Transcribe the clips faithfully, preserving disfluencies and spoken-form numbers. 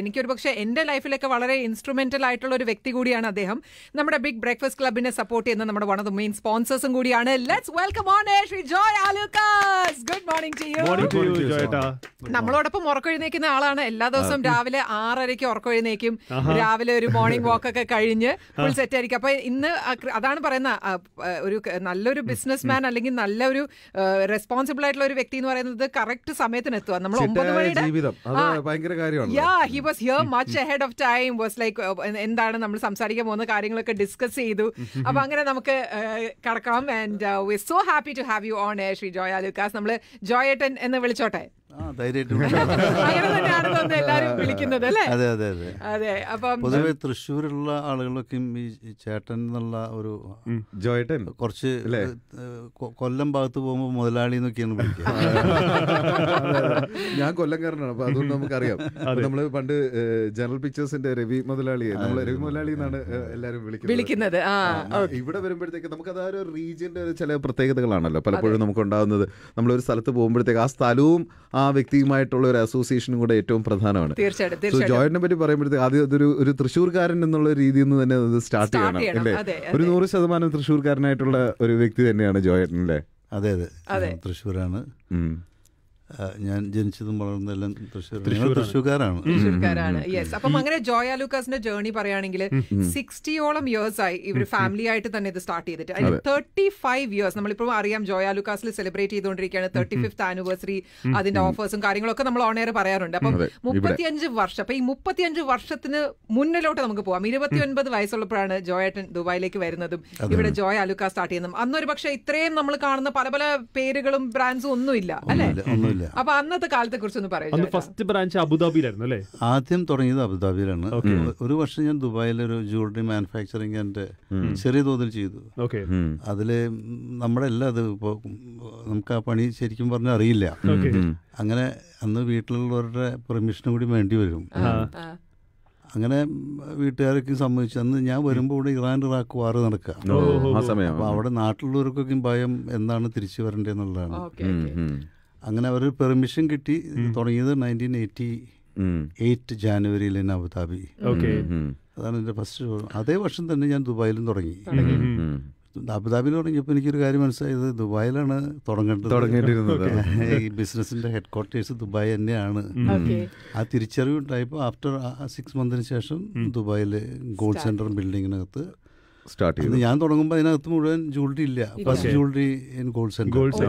എനിക്കൊരു പക്ഷേ എൻ്റെ ലൈഫിലൊക്കെ വളരെ ഇൻസ്ട്രുമെൻ്റൽ ആയിട്ടുള്ള ഒരു വ്യക്തി കൂടിയാണ് അദ്ദേഹം. നമ്മുടെ ബിഗ് ബ്രേക്ക്ഫാസ്റ്റ് ക്ലബിനെ സപ്പോർട്ട് ചെയ്യുന്ന നമ്മുടെ വൺ ഓഫ് ദി മെയിൻ സ്പോൺസേഴ്സും കൂടിയാണ്. Let's welcome on air Shri Joy Alukkas. Good morning to you. Morning to you ജോയടാ. നമ്മളോടൊപ്പം ഉറക്കൊഴുന്നേക്കുന്ന ആളാണ്. എല്ലാ ദിവസവും രാവിലെ ആറരയ്ക്ക് ഉറക്കൊഴുന്നേക്കും. രാവിലെ ഒരു മോർണിംഗ് വാക്ക് ഒക്കെ കഴിഞ്ഞ് ഫുൾ സെറ്റ് ആയിരിക്കും. അപ്പോൾ ഇന്ന് അതാണ് പറയുന്ന ഒരു നല്ലൊരു ബിസിനസ്മാൻ അല്ലെങ്കിൽ നല്ലൊരു റെസ്പോൺസിബിൾ ആയിട്ടുള്ള ഒരു വ്യക്തി എന്ന് പറയുന്നത് കറക്റ്റ് സമയത്തിന് എത്തുക. നമ്മൾ ഒമ്പത് മണിയുടെ ജീവിതം അത് ഭയങ്കര കാര്യമാണ്. He was here much ahead of time. Was like എന്താണ് നമ്മൾ സംസാരിക്കാൻ പോകുന്ന കാര്യങ്ങളൊക്കെ ഡിസ്കസ് ചെയ്തു. അപ്പൊ അങ്ങനെ നമുക്ക് കടക്കാം. And we are so happy to have you on air Shri Joy Alukkas. നമ്മള് ജോയ് ഏട്ടൻ എന്ന് വിളിച്ചോട്ടെ. അങ്ങനെ തന്നെയാണ് തോന്നുന്നത് എല്ലാരും വിളിക്കുന്നത് അല്ലേ? അതെ അതെ അതെ അതെ. അപ്പം പൊതുവെ തൃശ്ശൂരുള്ള ആളുകളൊക്കെയും ഈ ചേട്ടൻ എന്നുള്ള ഒരു ജോയേട്ടൻ കുറച്ച് കൊല്ലം ഭാഗത്ത് പോകുമ്പോൾ മുതലാളി എന്നൊക്കെയാണ് വിളിക്കുക. ഞാൻ കൊല്ലംകാരനാണ്, അപ്പൊ അതുകൊണ്ട് നമുക്കറിയാം. നമ്മള് പണ്ട് ജനറൽ പിക്ചേഴ്സിന്റെ രവി മുതലാളിയെ നമ്മള് രവി മുതലാളി എന്നാണ് എല്ലാരും വിളിക്കുന്നത്. ഇവിടെ വരുമ്പോഴത്തേക്ക് നമുക്ക് അതാ ഒരു റീജിയന്റെ ചില പ്രത്യേകതകളാണല്ലോ പലപ്പോഴും നമുക്ക് ഉണ്ടാകുന്നത്. നമ്മളൊരു സ്ഥലത്ത് പോകുമ്പോഴത്തേക്ക് ആ സ്ഥലവും ആ വ്യക്തിയുമായിട്ടുള്ള ഒരു അസോസിയേഷനും കൂടെ ഏറ്റവും പ്രധാനമാണ്. തീർച്ചയായിട്ടും ജോയിനെ പറ്റി പറയുമ്പോഴത്തേക്ക് ആദ്യം അതൊരു ഒരു തൃശ്ശൂർക്കാരൻ എന്നുള്ള രീതിയിൽ നിന്ന് തന്നെ അത് സ്റ്റാർട്ട് ചെയ്യണം അല്ലേ? ഒരു നൂറ് ശതമാനം തൃശ്ശൂർക്കാരനായിട്ടുള്ള ഒരു വ്യക്തി തന്നെയാണ് ജോയൻ അല്ലേ? അതെ അതെ, തൃശ്ശൂരാണ്. ഞാൻ ജനിച്ചതും വളർന്നതെല്ലാം തൃശ്ശൂർക്കാരാണ്. അപ്പം അങ്ങനെ ജോയ് ആലുക്കാസിന്റെ ജേർണി പറയുകയാണെങ്കിൽ സിക്സ്റ്റിയോളം ഇയേഴ്സ് ആയി ഇവർ ഫാമിലി ആയിട്ട് തന്നെ ഇത് സ്റ്റാർട്ട് ചെയ്തിട്ട് അതിൽ തേർട്ടി ഫൈവ് ഇയേഴ്സ് നമ്മളിപ്പോഴും അറിയാം ജോയ് ആലുക്കാസിൽ സെലിബ്രേറ്റ് ചെയ്തുകൊണ്ടിരിക്കുകയാണ്. തേർട്ടി ഫിഫ്ത്ത് ആനിവേഴ്സറി, അതിന്റെ ഓഫേഴ്സും കാര്യങ്ങളൊക്കെ നമ്മൾ ഓണേറെ പറയാറുണ്ട്. അപ്പം മുപ്പത്തിയഞ്ച് വർഷം, അപ്പൊ ഈ മുപ്പത്തിയഞ്ച് വർഷത്തിന് മുന്നിലോട്ട് നമുക്ക് പോവാം. ഇരുപത്തി ഒൻപത് വയസ്സുള്ളപ്പോഴാണ് ജോയേട്ടൻ ദുബായിലേക്ക് വരുന്നതും ഇവിടെ ജോയ് ആലുക്കാസ് സ്റ്റാർട്ട് ചെയ്യുന്നതും. അന്നൊരു പക്ഷേ ഇത്രയും നമ്മൾ കാണുന്ന പല പല പേരുകളും ബ്രാൻഡ്സും ഒന്നും ഇല്ല അല്ലേ? അപ്പൊ അന്നത്തെ കാലത്തെ കുറിച്ചൊന്ന് പറയാം. ഫസ്റ്റ് ബ്രാഞ്ച് അബുദാബിയിലായിരുന്നു അല്ലേ? ആദ്യം തുടങ്ങിയത് അബുദാബിയിലാണ്. ഒരു വർഷം ഞാൻ ദുബായിലൊരു ജ്വല്ലറി മാനുഫാക്ചറിങ് എൻ്റെ ചെറിയ തോതിൽ ചെയ്തു. അതില് നമ്മുടെ എല്ലാം അത് ഇപ്പോൾ നമുക്ക് ആ പണി ശരിക്കും പറഞ്ഞാൽ അറിയില്ല. അങ്ങനെ അന്ന് വീട്ടിലുള്ളവരുടെ പെർമിഷനും കൂടി വേണ്ടി വരും. അങ്ങനെ വീട്ടുകാരൊക്കെ സമ്മതിച്ചു. അന്ന് ഞാൻ വരുമ്പോൾ ഇവിടെ ഇറാൻ ഇറാഖ് വാർ നടക്കുക. അപ്പൊ അവിടെ നാട്ടിലുള്ളവർക്കൊക്കെ ഭയം, എന്താണ് തിരിച്ചു വരേണ്ടതെന്നുള്ളതാണ്. അങ്ങനെ അവരൊരു പെർമിഷൻ കിട്ടി. തുടങ്ങിയത് നയൻറ്റീൻ എയ്റ്റി എയ്റ്റ് ജാനുവരിയിൽ തന്നെ അബുദാബി. അതാണ് എൻ്റെ ഫസ്റ്റ് ഷോ. അതേ വർഷം തന്നെ ഞാൻ ദുബായിലും തുടങ്ങി. അബുദാബിയിൽ തുടങ്ങിയപ്പോൾ എനിക്കൊരു കാര്യം മനസ്സിലായത്, ദുബായിലാണ് തുടങ്ങേണ്ടത്. ഈ ബിസിനസിൻ്റെ ഹെഡ് ക്വാർട്ടേഴ്സ് ദുബായ് തന്നെയാണ്. ആ തിരിച്ചറിവുണ്ടായപ്പോൾ ആഫ്റ്റർ സിക്സ് മന്തിന് ശേഷം ദുബായിൽ ഗോൾഡ് സെൻ്റർ ബിൽഡിങ്ങിനകത്ത് സ്റ്റാർട്ട് ചെയ്തു. ഞാൻ തുടങ്ങുമ്പോൾ അതിനകത്ത് മുഴുവൻ ജ്വല്ലറി ഇല്ല. First jewellery in gold centre.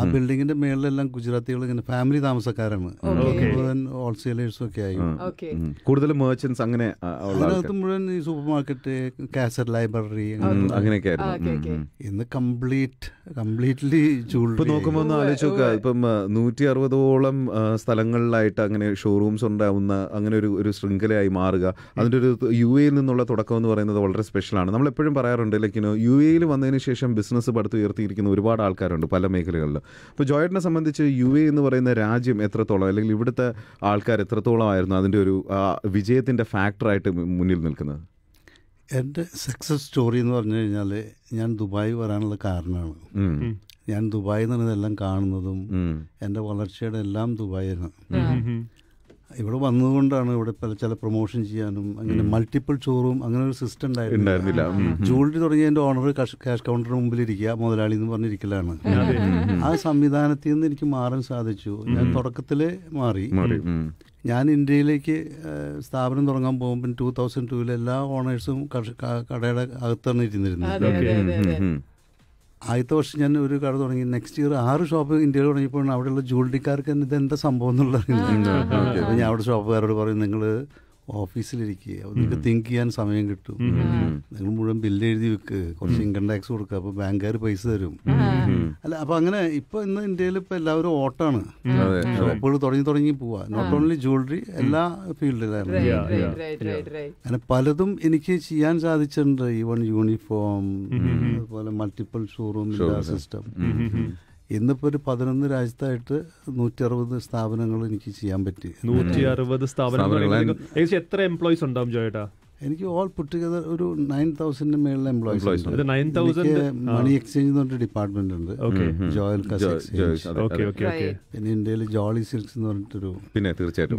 ആ ബിൽഡിങ്ങിന്റെ മേളിലെല്ലാം ഗുജറാത്തികൾ, ഇങ്ങനെ ഫാമിലി താമസക്കാരാണ്. മുഴുവൻ ഹോൾസെയിലേഴ്സും ഒക്കെ ആയി. കൂടുതൽ മെർച്ചൻസ് അങ്ങനെ അതിനകത്ത് മുഴുവൻ ഈ സൂപ്പർ മാർക്കറ്റ്, കാസറ്റ് ലൈബ്രറി അങ്ങനെയൊക്കെ ആയിരുന്നു. ഇന്ന് കംപ്ലീറ്റ് കംപ്ലീറ്റ്ലി ജ്വല്ലറി. നോക്കുമ്പോൾ ഒന്ന് ആലോചിച്ച് നോക്കുക, ഇപ്പം നൂറ്റി അറുപതോളം സ്ഥലങ്ങളിലായിട്ട് അങ്ങനെ ഷോറൂംസ് ഉണ്ടാവുന്ന അങ്ങനെ ഒരു ഒരു ശൃംഖലയായി മാറുക. അതിൻ്റെ ഒരു യു എയിൽ നിന്നുള്ള തുടക്കം എന്ന് പറയുന്നത് വളരെ സ്പെഷ്യലാണ്. നമ്മളെപ്പോഴും പറയാറുണ്ട് ലൈക്കിനോ യു എയിൽ വന്നതിന് ശേഷം ബിസിനസ് പടുത്തുയർത്തിയിരിക്കുന്ന ഒരുപാട് ആൾക്കാരുണ്ട് പല മേഖലകളിലും. അപ്പോൾ ജോയറ്റിനെ സംബന്ധിച്ച് യു എ എന്ന് പറയുന്ന രാജ്യം എത്രത്തോളം അല്ലെങ്കിൽ ഇവിടുത്തെ ആൾക്കാർ എത്രത്തോളം ആയിരുന്നു അതിൻ്റെ ഒരു വിജയത്തിൻ്റെ ഫാക്ടറായിട്ട് മുന്നിൽ നിൽക്കുന്നത്? എൻ്റെ സക്സസ് സ്റ്റോറി എന്ന് പറഞ്ഞു കഴിഞ്ഞാൽ ഞാൻ ദുബായ് വരാനുള്ള കാരണമാണ്. ഞാൻ ദുബായിൽ നിന്നെല്ലാം കാണുന്നതും എൻ്റെ വളർച്ചയുടെ എല്ലാം ദുബായിലാണ്. ഇവിടെ വന്നതുകൊണ്ടാണ് ഇവിടെ പല ചില പ്രൊമോഷൻ ചെയ്യാനും അങ്ങനെ മൾട്ടിപ്പിൾ ഷോറൂം അങ്ങനെ ഒരു സിസ്റ്റം ഉണ്ടായിരുന്നില്ല. ജ്വല്ലറി തുടങ്ങിയതിൻ്റെ ഓണർ ക്യാഷ് കൗണ്ടറിന് മുമ്പിലിരിക്കുക, മുതലാളി എന്ന് പറഞ്ഞിരിക്കലാണ്. ആ സംവിധാനത്തിൽ നിന്ന് എനിക്ക് മാറാൻ സാധിച്ചു. ഞാൻ തുടക്കത്തിൽ മാറി. ഞാൻ ഇന്ത്യയിലേക്ക് സ്ഥാപനം തുടങ്ങാൻ പോകുമ്പോൾ ടൂ തൗസൻഡ് ടൂവിൽ എല്ലാ ഓണേഴ്സും കടയുടെ അകത്താണ് ഇരുന്നിരുന്നത്. ആദ്യത്തെ വർഷം ഞാൻ ഒരു കട തുടങ്ങി. നെക്സ്റ്റ് ഇയർ ആറ് ഷോപ്പ് ഇന്ത്യയിൽ തുടങ്ങിയപ്പോഴാണ് അവിടെയുള്ള ജ്വല്ലറിക്കാർക്ക് തന്നെ ഇതെന്താ സംഭവം എന്നുള്ളത്. അപ്പം ഞാൻ അവിടെ ഷോപ്പുകാരോട് പറയും, നിങ്ങൾ ഓഫീസിലിരിക്കുക, നിങ്ങൾക്ക് തിങ്ക് ചെയ്യാൻ സമയം കിട്ടും. നിങ്ങൾ മുഴുവൻ ബില്ല് എഴുതി വെക്ക്, കുറച്ച് ഇൻകം ടാക്സ് കൊടുക്കുക, അപ്പോൾ ബാങ്കുകാർ പൈസ തരും അല്ല. അപ്പം അങ്ങനെ ഇപ്പോൾ ഇന്ന് ഇന്ത്യയിൽ ഇപ്പോൾ എല്ലാവരും ഓട്ടാണ്. ഷോപ്പുകൾ തുടങ്ങി തുടങ്ങി പോവുക. നോട്ട് ഓൺലി ജ്വല്ലറി, എല്ലാ ഫീൽഡിലായിരുന്നു. അങ്ങനെ പലതും എനിക്ക് ചെയ്യാൻ സാധിച്ചിട്ടുണ്ട്. ഈവൺ യൂണിഫോം, അതുപോലെ മൾട്ടിപ്പിൾ ഷോറൂം സിസ്റ്റം. ഇന്നിപ്പോൾ ഒരു പതിനൊന്ന് രാജ്യത്തായിട്ട് നൂറ്റി അറുപത് സ്ഥാപനങ്ങൾ എനിക്ക് ചെയ്യാൻ പറ്റി. നൂറ്റി അറുപത് സ്ഥാപനങ്ങൾ. എത്ര എംപ്ലോയീസ് ഉണ്ടാവും ജോയേട്ടാ? എനിക്ക് ഓൾ പുട്ട് ടുഗദർ ഒരു നയൻ തൗസൻഡിന് മേളിൽ എംപ്ലോയീസ് ഉണ്ട്. മണി എക്സ്ചേഞ്ച് എന്ന് പറഞ്ഞിട്ട് ഡിപ്പാർട്ട്മെന്റ് ഉണ്ട്, ജോയ് അലുക്കാസ് എക്സ്ചേഞ്ച്. പിന്നെ ഇന്ത്യയിൽ ജോളി സിൽക്സ് എന്ന് പറഞ്ഞിട്ടൊരു പിന്നെ തീർച്ചയായിട്ടും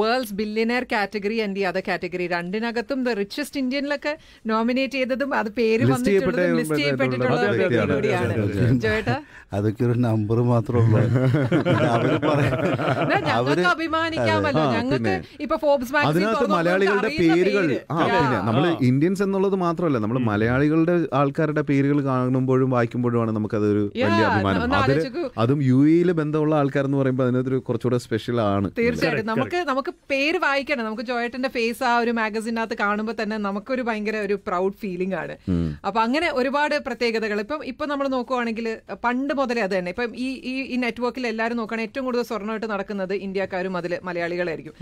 world's billionaire category and the other category രണ്ടിനകത്തും ദി റിച്ചസ്റ്റ് ഇന്ത്യനിലൊക്കെ നോമിനേറ്റ് ചെയ്തതും അത് പേര് വന്നിട്ടുള്ളതും ലിസ്റ്റ് ചെയ്യപ്പെട്ടിട്ടുള്ളതും അതൊക്കെ ഒരു നമ്പർ മാത്രമേ ഉള്ളൂ. അഭിമാനിക്കാമല്ലോ അതിനകത്ത് മലയാളികളുടെ പേരുകൾ. ആ പിന്നെ നമ്മൾ ഇന്ത്യൻസ് എന്നുള്ളത് മാത്രമല്ല, നമ്മൾ മലയാളികളുടെ ആൾക്കാരുടെ പേരുകൾ കാണുമ്പോഴും വായിക്കുമ്പോഴുമാണ് നമുക്കതൊരു വലിയ അഭിമാനം. അതിൽ അതും യു എയിൽ ബന്ധമുള്ള ആൾക്കാരെന്ന് പറയുമ്പോൾ അതിനകത്തൊരു കുറച്ചുകൂടെ സ്പെഷ്യൽ ആണ്. തീർച്ചയായിട്ടും നമുക്ക് നമുക്ക് പേര് വായിക്കണം. നമുക്ക് ജോയട്ടന്റെ ഫേസ് ആ ഒരു മാഗസിനകത്ത് കാണുമ്പോൾ തന്നെ നമുക്കൊരു ഭയങ്കര ഒരു പ്രൗഡ് ഫീലിംഗ് ആണ്. അപ്പൊ അങ്ങനെ ഒരുപാട് പ്രത്യേകതകൾ ഇപ്പം ഇപ്പൊ നമ്മൾ നോക്കുവാണെങ്കിൽ പണ്ട് മുതലേ അത് തന്നെ. ഇപ്പം ഈ ഈ നെറ്റ്വർക്കിൽ എല്ലാവരും നോക്കുകയാണെങ്കിൽ ഏറ്റവും കൂടുതൽ സ്വർണ്ണമായിട്ട് നടക്കുന്നത് ഇന്ത്യക്കാരും അതിൽ മലയാളികളായിരിക്കും.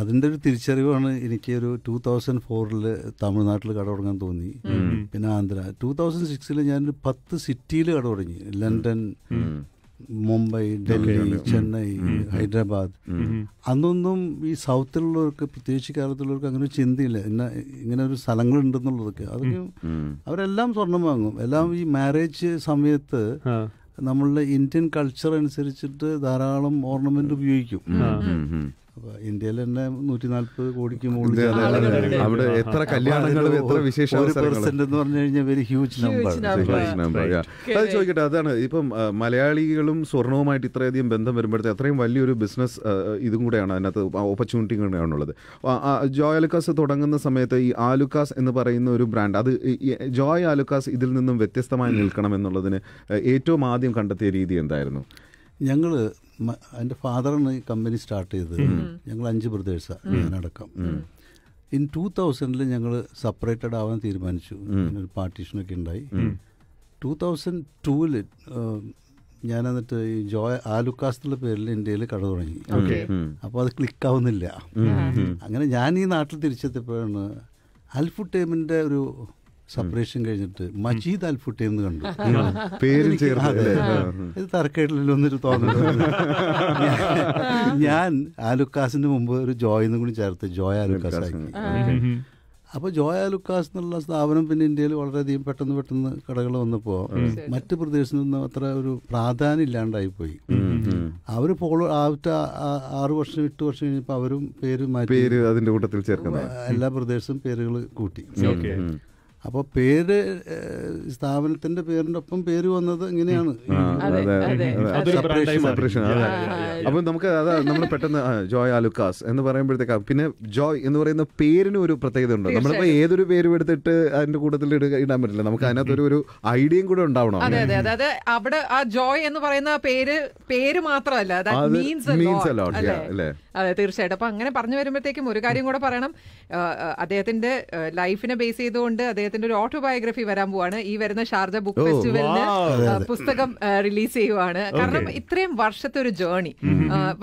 അതിൻ്റെ ഒരു തിരിച്ചറിവാണ് എനിക്ക് ഒരു ടൂ തൗസൻഡ് ഫോറില് തമിഴ്നാട്ടിൽ കട തുടങ്ങാൻ തോന്നി. പിന്നെ ആന്ധ്ര ടൂ തൗസൻഡ് സിക്സിൽ ഞാനൊരു പത്ത് സിറ്റിയിൽ കട തുടങ്ങി. ലണ്ടൻ, മുംബൈ, ഡൽഹി, ചെന്നൈ, ഹൈദരാബാദ്. അന്നൊന്നും ഈ സൗത്തിലുള്ളവർക്ക്, പ്രത്യേകിച്ച് കേരളത്തിലുള്ളവർക്ക് അങ്ങനെ ഒരു ചിന്തയില്ല. ഇന്ന ഇങ്ങനെ ഒരു സ്ഥലങ്ങളുണ്ടെന്നുള്ളതൊക്കെ അതൊക്കെ അവരെല്ലാം സ്വർണം വാങ്ങും. എല്ലാം ഈ മാരേജ് സമയത്ത് നമ്മളുടെ ഇന്ത്യൻ കൾച്ചർ അനുസരിച്ചിട്ട് ധാരാളം ഓർണമെന്റ് ഉപയോഗിക്കും. ഇന്ത്യയിൽ തന്നെ നൂറ്റി നാല്പത് കോടിക്ക് മുകളിൽ അവിടെ എത്ര കല്യാണങ്ങളും എത്ര വിശേഷങ്ങളെന്ന് പറഞ്ഞു കഴിഞ്ഞാൽ വെരി ഹ്യൂജ് നമ്പർ. അത് ചോദിക്കട്ടെ, അതാണ് ഇപ്പം മലയാളികളും സ്വർണവുമായിട്ട് ഇത്രയധികം ബന്ധം വരുമ്പോഴത്തെ അത്രയും വലിയൊരു ബിസിനസ് ഇതും കൂടെയാണ് അതിനകത്ത് ഓപ്പർച്യൂണിറ്റികളാണുള്ളത്. ജോയ് അലുക്കാസ് തുടങ്ങുന്ന സമയത്ത് ഈ ആലുക്കാസ് എന്ന് പറയുന്ന ഒരു ബ്രാൻഡ്, അത് ജോയ് ആലുക്കാസ് ഇതിൽ നിന്നും വ്യത്യസ്തമായി നിൽക്കണം എന്നുള്ളതിന് ഏറ്റവും ആദ്യം കണ്ടെത്തിയ രീതി എന്തായിരുന്നു? ഞങ്ങൾ എൻ്റെ ഫാദറാണ് ഈ കമ്പനി സ്റ്റാർട്ട് ചെയ്തത്. ഞങ്ങൾ അഞ്ച് ബ്രദേഴ്സാണ്, ഞാനടക്കം. ഇൻ ടൂ തൗസൻഡിൽ ഞങ്ങൾ സെപ്പറേറ്റഡ് ആവാൻ തീരുമാനിച്ചു. ഒരു പാർട്ടീഷനൊക്കെ ഉണ്ടായി. ടൂ തൗസൻഡ് ടൂവിൽ ഞാൻ എന്നിട്ട് ഈ ജോയ് ആലുക്കാസ് എന്നുള്ള പേരിൽ ഇന്ത്യയിൽ കട തുടങ്ങി. അപ്പോൾ അത് ക്ലിക്കാവുന്നില്ല. അങ്ങനെ ഞാൻ ഈ നാട്ടിൽ തിരിച്ചെത്തിയപ്പോഴാണ് അൽഫുട്ടേമിൻ്റെ ഒരു സെപ്പറേഷൻ കഴിഞ്ഞിട്ട് മജീദ് അൽഫുട്ടേം എന്ന് കണ്ടു. ഇത് തർക്കേട്ടിലൊന്നൊരു തോന്നുന്നു. ഞാൻ ആലുക്കാസിന് മുമ്പ് ഒരു ജോയെന്നും കൂടി ചേർത്ത് ജോയ് ആലുക്കാസ് ആക്കി. അപ്പോൾ ജോയ് ആലുക്കാസ് എന്നുള്ള സ്ഥാപനം പിന്നെ ഇന്ത്യയിൽ വളരെയധികം പെട്ടെന്ന് പെട്ടെന്ന് കടകൾ വന്നപ്പോൾ മറ്റ് പ്രദേശത്തു നിന്നും അത്ര ഒരു പ്രാധാന്യം ഇല്ലാണ്ടായി പോയി. അവർ ഫോളോ ആവട്ടെ ആറു വർഷം എട്ട് വർഷം കഴിഞ്ഞപ്പോൾ അവരും പേര് മാറ്റി അതിൻ്റെ കൂട്ടത്തിൽ ചേർക്കുന്നു. എല്ലാ പ്രദേശത്തും പേരുകൾ കൂട്ടി. അപ്പോൾ പേര് സ്ഥാപനത്തിന്റെ പേരിന്റെ ഒപ്പം പേര് വന്നത് ഇങ്ങനെയാണ്. അപ്പം നമുക്ക് അതാ നമ്മൾ പെട്ടെന്ന് ജോയ് ആലുക്കാസ് എന്ന് പറയുമ്പോഴത്തേക്ക് പിന്നെ ജോയ് എന്ന് പറയുന്ന പേരിനും ഒരു പ്രത്യേകത ഉണ്ട്. നമ്മളിപ്പോൾ ഏതൊരു പേരും എടുത്തിട്ട് അതിന്റെ കൂട്ടത്തിൽ ഇടാൻ പറ്റില്ല. നമുക്ക് അതിനകത്തൊരു ഒരു ഐഡിയയും കൂടെ ഉണ്ടാവണം. അതെ അതെ അതായത് അവിടെ ആ ജോയ് എന്ന് പറയുന്ന പേര് പേര് മാത്രമല്ല, അല്ലേ? അതെ, തീർച്ചയായിട്ടും. അപ്പൊ അങ്ങനെ പറഞ്ഞു വരുമ്പോഴത്തേക്കും ഒരു കാര്യം കൂടെ പറയണം. അദ്ദേഹത്തിന്റെ ലൈഫിനെ ബേസ് ചെയ്തുകൊണ്ട് അദ്ദേഹത്തിന്റെ ഒരു ഓട്ടോബയോഗ്രഫി വരാൻ പോവാണ്. ഈ വരുന്ന ഷാർജ ബുക്ക് ഫെസ്റ്റിവലിന് പുസ്തകം റിലീസ് ചെയ്യുവാണ്. കാരണം ഇത്രയും വർഷത്തെ ഒരു ജേണി,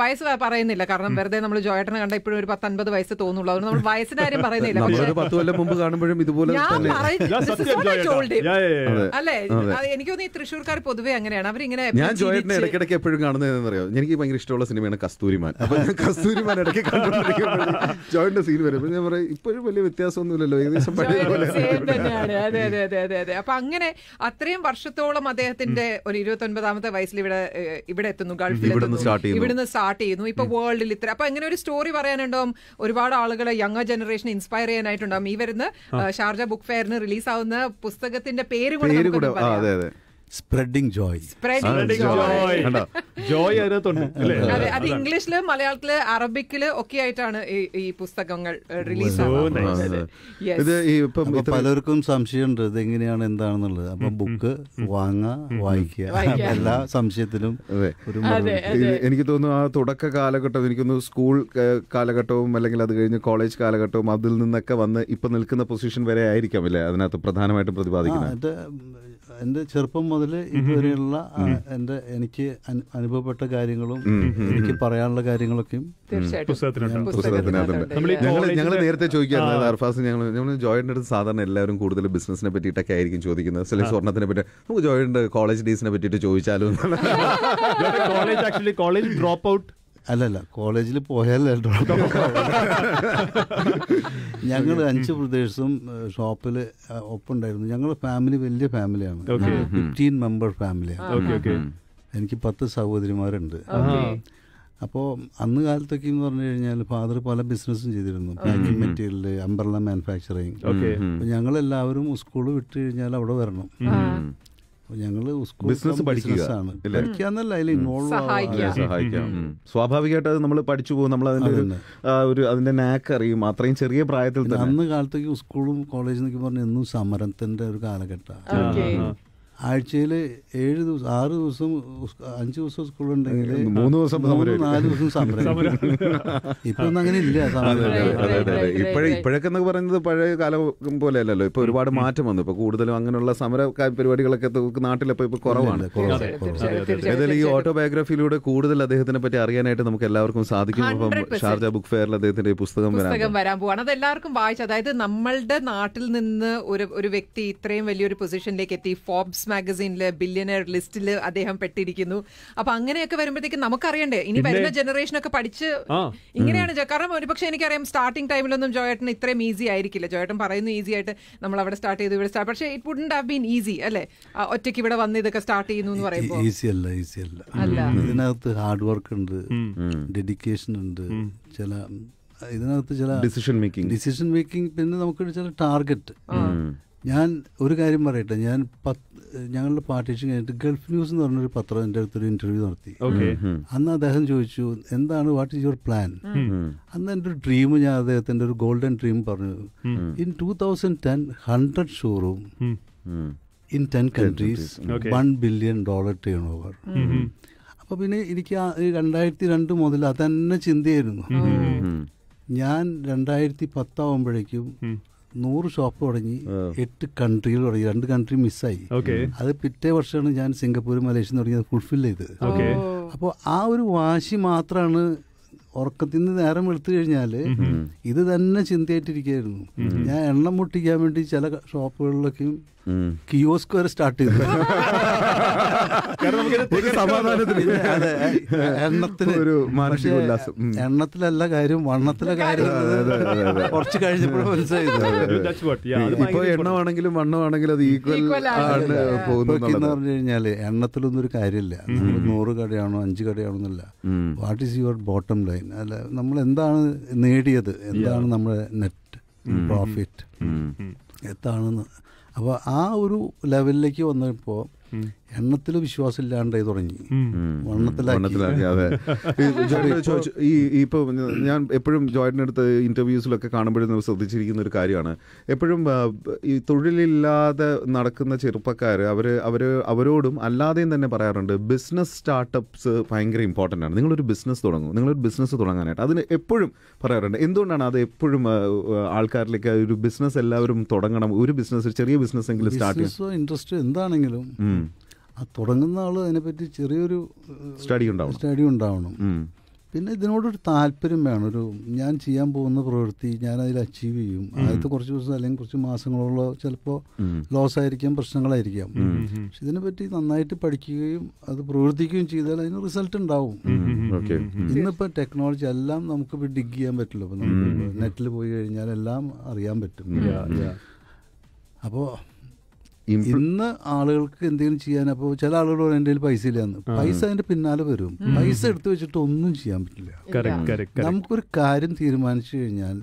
വയസ്സ് പറയുന്നില്ല, കാരണം വെറുതെ നമ്മൾ ജോയേട്ടനെ കണ്ട ഇപ്പോഴും ഒരു പത്തൊൻപത് വയസ്സ് തോന്നുള്ളൂ. അതുകൊണ്ട് നമ്മൾ വയസ്സിന്റെ കാര്യം പറയുന്നില്ല. അല്ലേ, എനിക്ക് തോന്നുന്നു ഈ തൃശ്ശൂർക്കാർ പൊതുവെ അങ്ങനെയാണ്. അവരിങ്ങനെ ഞാൻ ജോയേട്ടനെ ഇടയ്ക്കിടയ്ക്ക് എപ്പോഴും കാണുന്നതെന്ന് അറിയാം. എനിക്ക് ഭയങ്കര ഇഷ്ടമുള്ള സിനിമയാണ് കസ്തൂരിമാൻ. കസ്തൂരിമാൻ ഇടയ്ക്ക് കണ്ടുകൊണ്ടിരിക്കുമ്പോൾ ജോയിന്റെ സീൻ വരുമ്പോൾ ഞാൻ പറയും ഇപ്പോഴും വലിയ വ്യത്യാസമൊന്നുമില്ലല്ലോ, ഏകദേശം പഴയ പോലെ തന്നെയാണ്. അതെ അതെ അതെ അതെ അതെ അപ്പൊ അങ്ങനെ അത്രയും വർഷത്തോളം അദ്ദേഹത്തിന്റെ ഒരു ഇരുപത്തൊൻപതാമത്തെ വയസ്സിൽ ഇവിടെ ഇവിടെ എത്തുന്നു, ഗൾഫിൽ ഇവിടുന്ന് സ്റ്റാർട്ട് ചെയ്യുന്നു. ഇപ്പൊ വേൾഡിൽ ഇത്ര അപ്പൊ അങ്ങനെ ഒരു സ്റ്റോറി പറയാനുണ്ടാവും. ഒരുപാട് ആളുകളെ യങ് ജനറേഷൻ ഇൻസ്പയർ ചെയ്യാനായിട്ടുണ്ടാവും. ഈ വരുന്ന ഷാർജ ബുക്ക് ഫെയറിന് റിലീസാവുന്ന പുസ്തകത്തിന്റെ പേര് കൂടെ Spreading joy. Spreading, Spreading joy. Joy is a thing. In English, Malayalam, Arabic, okay, these books are released. So nice. Yes. This Palarukum Samshiyan is doing it. Now, book, Wanga, Vaikya. All Samshiyathilam. I think that in school, college, college, position where I am. That's the Pradhanamaya. And the Chirpum Modele, Iberilla, and the Eniki and Anibopata Garingalum, Eniki Parayala Garingalokim. They joined the Southern eleven Kuru business and a petita carrying in Chodikina, select or nothing better. Who joined the college days and a petita Joichalum? College actually, college dropout. Alala, college le pohel el drop. Yangal anche pradeshum shop le open dairundu. Yangal family village family am. Okay. Fifteen member family. Okay okay. Enki patta sahodri marundu. Okay. Apo annu galto kim varneyal father pala business cheyidirundu. Packing material, umbrella manufacturing. Okay. Yangal ellavarum school vittu kiyal avada varanum. Business പഠിക്കുക പഠിക്കാനല്ല അതിൽ involve ആവുക സഹായിക്കാം സ്വാഭാവികമായിട്ട് അത് നമ്മൾ പഠിച്ചു പോകും നമ്മൾ അതിന്റെ ഒരു അതിന്റെ നാക്ക് അറിയും അത്രയും ചെറിയ പ്രായത്തിൽ തന്നെ അന്ന് കാലത്തേക്ക് സ്കൂളും കോളേജും എന്നൊക്കെ പറഞ്ഞ എന്നും സമരത്തിന്റെ ഒരു കാലഘട്ടമാണ് ആഴ്ചയിൽ ഏഴ് ദിവസം ആറ് ദിവസം അഞ്ച് ദിവസം സ്കൂൾ ഉണ്ടെങ്കിൽ മൂന്ന് ദിവസം നാല് ദിവസം സമരം ഇപ്പൊന്നും അങ്ങനെ ഇല്ല ഇപ്പോഴേ ഇപ്പോഴൊക്കെ എന്നൊക്കെ പറയുന്നത് പഴയ കാലം പോലെ അല്ലല്ലോ ഇപ്പൊ ഒരുപാട് മാറ്റം വന്നു ഇപ്പൊ കൂടുതലും അങ്ങനെയുള്ള സമര പരിപാടികളൊക്കെ നാട്ടിലപ്പോ ഇപ്പൊ കുറവാണ് ഏതായാലും ഈ ഓട്ടോബയോഗ്രഫിയിലൂടെ കൂടുതൽ അദ്ദേഹത്തിനെ പറ്റി അറിയാനായിട്ട് നമുക്ക് എല്ലാവർക്കും സാധിക്കും ഷാർജ ബുക്ക് ഫെയറിൽ അദ്ദേഹത്തിന്റെ പുസ്തകം പുസ്തകം വരാൻ പോവാണ് അത് എല്ലാവർക്കും വായിച്ചു അതായത് നമ്മളുടെ നാട്ടിൽ നിന്ന് ഒരു ഒരു വ്യക്തി ഇത്രയും വലിയൊരു പൊസിഷനിലേക്ക് എത്തി Forbes Magazine, billionaire list, Adeham Petirikinu. Upon Ganaka, Namakariande, in a generation of Kapadicha, Ingrid Jakaram, Pakshanikam, starting time on them joy at Nitrem easy, I kill a joy at Parano easy at Namala started the start, but it wouldn't have been easy, Ale, or take it on the Castati Nunvarebo. Easy, easy, Allah. Hard work and dedication and Chela. Decision making. Decision making, Penamaka target. I was a partition at the Gulf News and Patra and interview. Okay. Anna Dahanjo, and then what is your plan? And then to dream, the golden dream. In two thousand ten, one hundred showroom in ten countries, one billion dollar turnover. Up in Idikia, Yan one hundred shop odangi eight countries or two country miss aayi okay adu pitte varshana jan Singapore Malaysia odangi fulfill edu okay appo aa oru vaashi maatraanu orkathinu neram eduthu kiyanalu idu thanne chindeyittirikayirunnu njan ennam muttikkan vendi chala shopukallokkum kiosk vare start cheyidu കാരണം നമുക്ക് ഒരു സമാധാനത്തിന് എണ്ണത്തിന് ഒരു മാനസിക ഉല്ലാസം എണ്ണത്തിലല്ല കാര്യം വണ്ണത്തിലെ കാര്യം കുറച്ച് കഴിഞ്ഞപ്പോഴും മനസ്സിലായത് ഇപ്പൊ എണ്ണമാണെങ്കിലും വണ്ണമാണെങ്കിലും അത് ഈക്വൽ ആണ് പോകുന്നത് എന്ന് പറഞ്ഞു കഴിഞ്ഞാല് എണ്ണത്തിലൊന്നും ഒരു കാര്യമില്ല നമ്മൾ നൂറ് കടയാണോ അഞ്ച് കടയാണോ എന്നല്ല what is your bottom line അല്ല നമ്മൾ എന്താണ് നേടിയത് എന്താണ് നമ്മുടെ നെറ്റ് പ്രോഫിറ്റ് എത്താണെന്ന് അപ്പൊ ആ ഒരു ലെവലിലേക്ക് വന്നപ്പോ എണ്ണത്തില് വിശ്വാസമില്ലാണ്ടായി തുടങ്ങി ഈ ഇപ്പോൾ ഞാൻ എപ്പോഴും ജോയിൻ്റിനടുത്ത് ഇന്റർവ്യൂസിലൊക്കെ കാണുമ്പോഴും ശ്രദ്ധിച്ചിരിക്കുന്ന ഒരു കാര്യമാണ് എപ്പോഴും ഈ തൊഴിലില്ലാതെ നടക്കുന്ന ചെറുപ്പക്കാർ അവർ അവർ അവരോടും അല്ലാതെയും തന്നെ പറയാറുണ്ട് ബിസിനസ് സ്റ്റാർട്ടപ്പ്സ് ഭയങ്കര ഇമ്പോർട്ടൻ്റ് ആണ് നിങ്ങളൊരു ബിസിനസ് തുടങ്ങും നിങ്ങളൊരു ബിസിനസ് തുടങ്ങാനായിട്ട് അതിന് എപ്പോഴും പറയാറുണ്ട് എന്തുകൊണ്ടാണ് അത് എപ്പോഴും ആൾക്കാരിലേക്ക് ഒരു ബിസിനസ് എല്ലാവരും തുടങ്ങണം ഒരു ബിസിനസ് ചെറിയ ബിസിനസ് എങ്കിലും സ്റ്റാർട്ട് ചെയ്യും ഇൻട്രസ്റ്റ് എന്താണെങ്കിലും ആ തുടങ്ങുന്ന ആൾ അതിനെപ്പറ്റി ചെറിയൊരു സ്റ്റഡി ഉണ്ടാവും സ്റ്റഡി ഉണ്ടാവണം പിന്നെ ഇതിനോടൊരു താല്പര്യം വേണം ഒരു ഞാൻ ചെയ്യാൻ പോകുന്ന പ്രവൃത്തി ഞാൻ അതിൽ അച്ചീവ് ചെയ്യും ആദ്യത്തെ കുറച്ച് ദിവസം അല്ലെങ്കിൽ കുറച്ച് മാസങ്ങളുള്ള ചിലപ്പോൾ ലോസ് ആയിരിക്കാം പ്രശ്നങ്ങളായിരിക്കാം പക്ഷെ ഇതിനെപ്പറ്റി നന്നായിട്ട് പഠിക്കുകയും അത് പ്രവർത്തിക്കുകയും ചെയ്താൽ അതിന് റിസൾട്ട് ഉണ്ടാവും ഇന്നിപ്പോൾ ടെക്നോളജി എല്ലാം നമുക്ക് ഡിഗ് ചെയ്യാൻ പറ്റില്ല അപ്പോൾ നമുക്ക് നെറ്റിൽ പോയി കഴിഞ്ഞാൽ എല്ലാം അറിയാൻ പറ്റും അപ്പോൾ ഇന്ന് ആളുകൾക്ക് എന്തെങ്കിലും ചെയ്യാൻ അപ്പോൾ ചില ആളുകളോട് എൻ്റെ കയ്യിൽ പൈസ ഇല്ലാന്ന് പൈസ അതിൻ്റെ പിന്നാലെ വരും പൈസ എടുത്തു വെച്ചിട്ട് ഒന്നും ചെയ്യാൻ പറ്റില്ല നമുക്കൊരു കാര്യം തീരുമാനിച്ചു കഴിഞ്ഞാൽ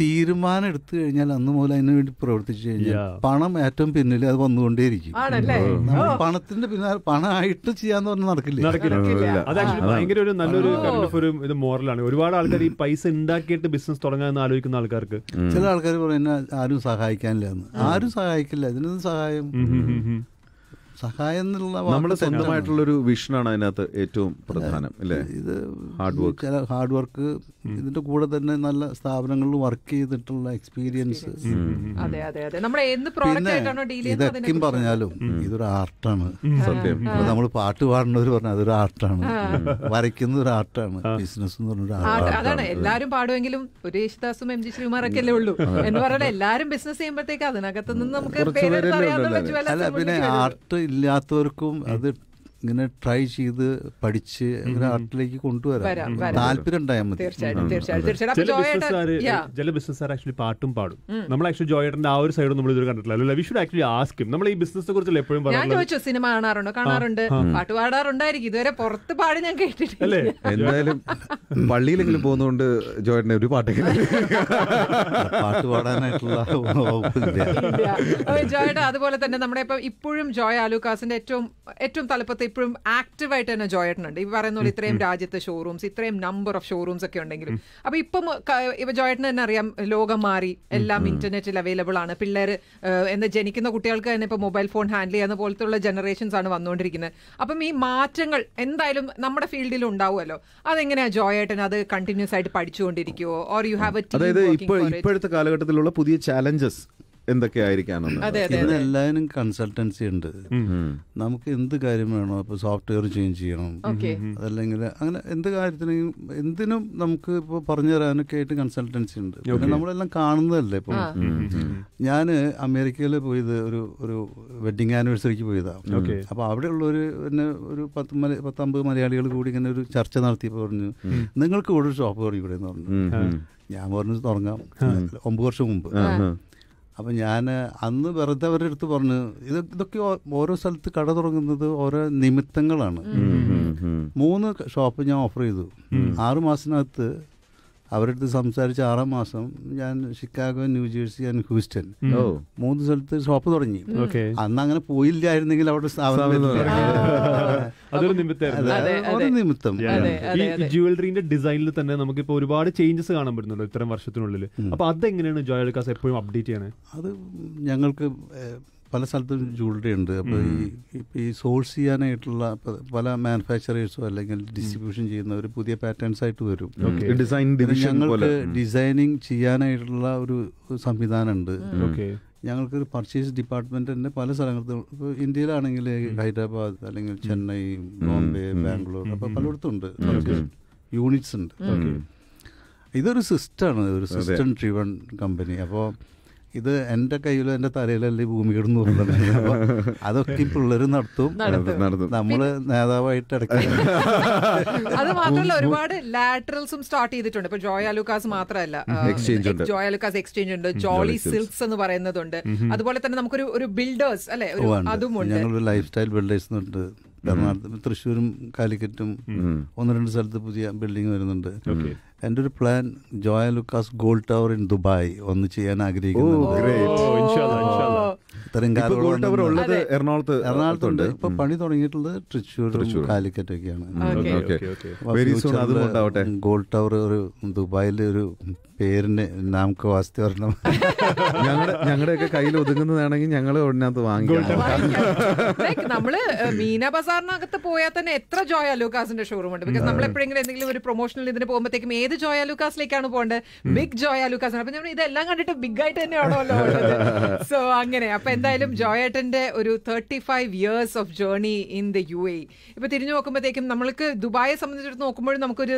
തീരുമാനം എടുത്തു കഴിഞ്ഞാൽ അന്ന് മുതൽ അതിനു വേണ്ടി പ്രവർത്തിച്ചു കഴിഞ്ഞാൽ പണം ഏറ്റവും പിന്നിൽ അത് വന്നുകൊണ്ടേയിരിക്കും. പണത്തിന്റെ പിന്നാലെ പണമായിട്ട് ചെയ്യാന്ന് പറഞ്ഞാൽ നടക്കില്ല നടക്കില്ല അത് ആക്ച്വലി ഭയങ്കര ഒരു നല്ലൊരു ഒരു ഇത് മോറലാണ്. ഒരുപാട് ആൾക്കാർ ഈ പൈസ ഉണ്ടാക്കിയിട്ട് ബിസിനസ് തുടങ്ങാന്ന് ആലോചിക്കുന്ന ആൾക്കാർക്ക് ചില ആൾക്കാർ പറയും ആരും സഹായിക്കാനില്ല എന്ന്. ആരും സഹായിക്കില്ല, ഇതിനൊന്നും സഹായം സഹായം നമ്മുടെ സ്വന്തമായിട്ടുള്ളൊരു വിഷനാണ് അതിനകത്ത് ഏറ്റവും പ്രധാനം അല്ലേ. ഇത് ഹാർഡ് വർക്ക്, ചില ഹാർഡ് വർക്ക്, ഇതിന്റെ കൂടെ തന്നെ നല്ല സ്ഥാപനങ്ങളിൽ വർക്ക് ചെയ്തിട്ടുള്ള എക്സ്പീരിയൻസ്. ഇതൊക്കെ പറഞ്ഞാലും ഇതൊരു ആർട്ടാണ് സത്യം. നമ്മൾ പാട്ട് പാടുന്നവർ പറഞ്ഞാൽ അതൊരു ആർട്ടാണ്, വരയ്ക്കുന്ന ഒരു ആർട്ടാണ്, ബിസിനസ് എന്ന് പറഞ്ഞൊരു ആർട്ടാണ്. എല്ലാവരും പാടുമെങ്കിലും ഒരു യേശുദാസും എം ജി ശ്രീമാരൊക്കെ അല്ലേ ഉള്ളൂ എന്ന് പറഞ്ഞാൽ എല്ലാവരും ബിസിനസ് ചെയ്യുമ്പോഴത്തേക്ക് അതിനകത്ത് നിന്ന് നമുക്ക് പിന്നെ ആർട്ട് ഇല്ലാത്തവർക്കും അത് ഇങ്ങനെ ട്രൈ ചെയ്ത് പഠിച്ച് അങ്ങനെ ആർട്ടിലേക്ക് കൊണ്ടുവരാം, താല്പര്യം ഉണ്ടായാൽ മതി. ചില ബിസിനസ്സുകാർ ആക്ച്വലി പാട്ടും പാടും. നമ്മൾ ആക്ച്വലി ജോയേട്ടന്റെ ആ ഒരു സൈഡ് നമ്മൾ ഇതൊരു കണ്ടിട്ടില്ല. We should actually ask him. നമ്മൾ ഈ ബിസിനസിനെ കുറിച്ച് എപ്പോഴും ഞാൻ ചോദിച്ചു, സിനിമ കാണാറുണ്ടോ? കാണാറുണ്ട്, പാട്ട് പാടാറുണ്ടായിരിക്കും. ഇതുവരെ പുറത്ത് പാടി ഞാൻ കേട്ടിട്ടില്ലേ. എന്തായാലും പള്ളിയിലെങ്കിലും പോകുന്നതുകൊണ്ട് ജോയേട്ടനെ ഒരു പാട്ട് പാട്ട് പാടാനായിട്ടുള്ള ജോയേട്ട. അതുപോലെ തന്നെ നമ്മുടെ ഇപ്പം ഇപ്പോഴും ജോയ് ആലൂക്കാസിന്റെ ഏറ്റവും ഏറ്റവും തലപ്പത്ത് ഇപ്പോഴും ആക്റ്റീവായിട്ട് തന്നെ ജോയേട്ടനുണ്ട്. ഈ പറയുന്ന പോലെ ഇത്രയും രാജ്യത്തെ ഷോറൂംസ്, ഇത്രയും നമ്പർ ഓഫ് ഷോറൂംസ് ഒക്കെ ഉണ്ടെങ്കിലും അപ്പൊ ഇപ്പം ഇവ ജോയേട്ടന് തന്നെ അറിയാം ലോകം മാറി, എല്ലാം ഇന്റർനെറ്റിൽ അവൈലബിൾ ആണ്. പിള്ളേർ എന്താ ജനിക്കുന്ന കുട്ടികൾക്ക് തന്നെ ഇപ്പൊ മൊബൈൽ ഫോൺ ഹാൻഡിൽ ചെയ്യുന്ന പോലത്തുള്ള ജനറേഷൻസ് ആണ് വന്നുകൊണ്ടിരിക്കുന്നത്. അപ്പം ഈ മാറ്റങ്ങൾ എന്തായാലും നമ്മുടെ ഫീൽഡിൽ ഉണ്ടാവുമല്ലോ. അതെങ്ങനെയാ ജോയേട്ടൻ അത് കണ്ടിന്യൂസ് ആയിട്ട് പഠിച്ചുകൊണ്ടിരിക്കുവോ? Or you have a team? അതായത് ഇപ്പോഴത്തെ കാലഘട്ടത്തിലുള്ള പുതിയ ചാലഞ്ചസ് എന്തൊക്കെയായിരിക്കാനും കൺസൾട്ടൻസി ഉണ്ട്. നമുക്ക് എന്ത് കാര്യം വേണോ, ഇപ്പൊ സോഫ്റ്റ്വെയർ ചേഞ്ച് ചെയ്യണം, അതല്ലെങ്കിൽ അങ്ങനെ എന്ത് കാര്യത്തിനും എന്തിനും നമുക്ക് ഇപ്പൊ പറഞ്ഞു തരാനൊക്കെ ആയിട്ട് കൺസൾട്ടൻസി ഉണ്ട്. പിന്നെ നമ്മളെല്ലാം കാണുന്നതല്ലേ. ഇപ്പൊ ഞാൻ അമേരിക്കയിൽ പോയത് ഒരു ഒരു വെഡിങ് ആനിവേഴ്സറിക്ക് പോയതാ. അപ്പൊ അവിടെ ഉള്ളൊരു എന്നെ ഒരു പത്ത് പത്തമ്പത് മലയാളികൾ കൂടി ഇങ്ങനെ ഒരു ചർച്ച നടത്തിയപ്പോൾ പറഞ്ഞു, നിങ്ങൾക്ക് ഇവിടെ ഒരു ഷോപ്പ് തുടങ്ങി കൂടെ എന്ന് പറഞ്ഞു. ഞാൻ പറഞ്ഞു തുടങ്ങാം, ഒമ്പത് വർഷം മുമ്പ്. അപ്പം ഞാൻ അന്ന് വെറുതെ അവരുടെ അടുത്ത് പറഞ്ഞു, ഇത് ഇതൊക്കെ ഓരോ സ്ഥലത്ത് കട തുടങ്ങുന്നത് ഓരോ നിമിത്തങ്ങളാണ്. മൂന്ന് ഷോപ്പ് ഞാൻ ഓഫർ ചെയ്തു. ആറു മാസത്തിനകത്ത് അവരടുത്ത് സംസാരിച്ച് ആറാം മാസം ഞാൻ ഷിക്കാഗോ, ന്യൂജേഴ്സി ആൻഡ് ഹ്യൂസ്റ്റൺ മൂന്ന് സ്ഥലത്ത് ഷോപ്പ് തുടങ്ങി. അന്ന് അങ്ങനെ പോയില്ലായിരുന്നെങ്കിൽ അവിടെ നിമിത്തം ജ്വല്ലറിന്റെ ഡിസൈനിൽ തന്നെ നമുക്കിപ്പോ ഒരുപാട് ചേഞ്ചസ് കാണാൻ പറ്റുന്നുണ്ട് ഇത്തരം വർഷത്തിനുള്ളിൽ. അപ്പൊ അതെങ്ങനെയാണ് ജോയ് അലുക്കാസ് എപ്പോഴും അപ്ഡേറ്റ് ചെയ്യണേ? അത് ഞങ്ങൾക്ക് പല സ്ഥലത്തും ജ്വല്ലറി ഉണ്ട്. അപ്പോൾ ഈ ഇപ്പോൾ ഈ സോഴ്സ് ചെയ്യാനായിട്ടുള്ള പല മാനുഫാക്ചറേഴ്സോ അല്ലെങ്കിൽ ഡിസ്ട്രിബ്യൂഷൻ ചെയ്യുന്നവർ പുതിയ പാറ്റേൺസ് ആയിട്ട് വരും. ഞങ്ങൾക്ക് ഡിസൈനിങ് ചെയ്യാനായിട്ടുള്ള ഒരു സംവിധാനം ഉണ്ട്. ഞങ്ങൾക്കൊരു പർച്ചേസ് ഡിപ്പാർട്ട്മെന്റ് തന്നെ പല സ്ഥലങ്ങളിലും, ഇപ്പോൾ ഇന്ത്യയിലാണെങ്കിൽ ഹൈദരാബാദ് അല്ലെങ്കിൽ ചെന്നൈ, ബോംബെ, ബാംഗ്ലൂർ, അപ്പോൾ പലയിടത്തും ഉണ്ട്, യൂണിറ്റ്സ് ഉണ്ട്. ഇതൊരു സിസ്റ്റമാണ്, ഒരു സിസ്റ്റം ഡ്രിവൺ കമ്പനി. അപ്പോൾ ഇത് എൻ്റെ കയ്യിലോ എൻ്റെ തലയിലല്ലേ ഭൂമിയിടുന്നു പറഞ്ഞത്. അപ്പൊ അതൊക്കെ പിള്ളേർ നടത്തും, നമ്മള് നേതാവായിട്ട് ഇടയ്ക്ക്. അത് മാത്രമല്ല ഒരുപാട് ലാറ്ററൽസും സ്റ്റാർട്ട് ചെയ്തിട്ടുണ്ട്. ഇപ്പൊ ജോയ് അലുക്കാസ് മാത്രമല്ല, ജോയ് അലുക്കാസ് എക്സ്ചേഞ്ച് ഉണ്ട്, ജോളി സിൽക്സ് എന്ന് പറയുന്നതുണ്ട്. അതുപോലെ തന്നെ നമുക്കൊരു ഒരു ബിൽഡേഴ്സ് അല്ലെ, അതുമുണ്ട്. ഞങ്ങളൊരു ലൈഫ് സ്റ്റൈൽ ബിൽഡേഴ്സ് ഉണ്ട്. എറണാകുളത്തും തൃശ്ശൂരും കാലിക്കറ്റും ഒന്ന് രണ്ട് സ്ഥലത്ത് പുതിയ ബിൽഡിംഗ് വരുന്നുണ്ട്. എൻ്റെ ഒരു plan Joy Alukkas gold tower in Dubai ഒന്ന് ചെയ്യാൻ ആഗ്രഹിക്കുന്നു. എറണാകുളത്തുണ്ട്, ഇപ്പൊ പണി തുടങ്ങിയിട്ടുള്ളത് തൃശ്ശൂരും കാലിക്കറ്റൊക്കെയാണ്. ഗോൾഡ് ടവർ ഒരു ദുബായിലെ ഒരു പേരിന് നാമക്ക് വാസ്തു വരണം. ഞങ്ങളുടെയൊക്കെ കയ്യിൽ ഒതുങ്ങുന്നതാണെങ്കിൽ ഞങ്ങൾ ഉടനകത്ത് വാങ്ങിക്കും. നമ്മള് മീന ബസാറിനകത്ത് പോയാൽ തന്നെ എത്ര ജോയ് അലുക്കാസിന്റെ ഷോറൂം ഉണ്ട്. ബിക്കോസ് നമ്മൾ എപ്പോഴെങ്കിലും എന്തെങ്കിലും ഒരു പ്രൊമോഷണൽ ഇതിന് പോകുമ്പോഴത്തേക്കും ഏത് ജോയ് അലുക്കാസിലേക്കാണ് പോകേണ്ടത്? ബിഗ് ജോയ് അലുക്കാസ്. അപ്പൊ ഞാൻ ഇതെല്ലാം കണ്ടിട്ട് ബിഗ് ആയിട്ട് തന്നെയാണല്ലോ. സോ അങ്ങനെ അപ്പൊ എന്തായാലും ജോയേട്ടന്റെ ഒരു thirty five years of journey in the U A. ഇപ്പൊ തിരിഞ്ഞു നോക്കുമ്പോഴത്തേക്കും നമ്മൾക്ക് ദുബായെ സംബന്ധിച്ചിടത്ത് നോക്കുമ്പോഴും നമുക്കൊരു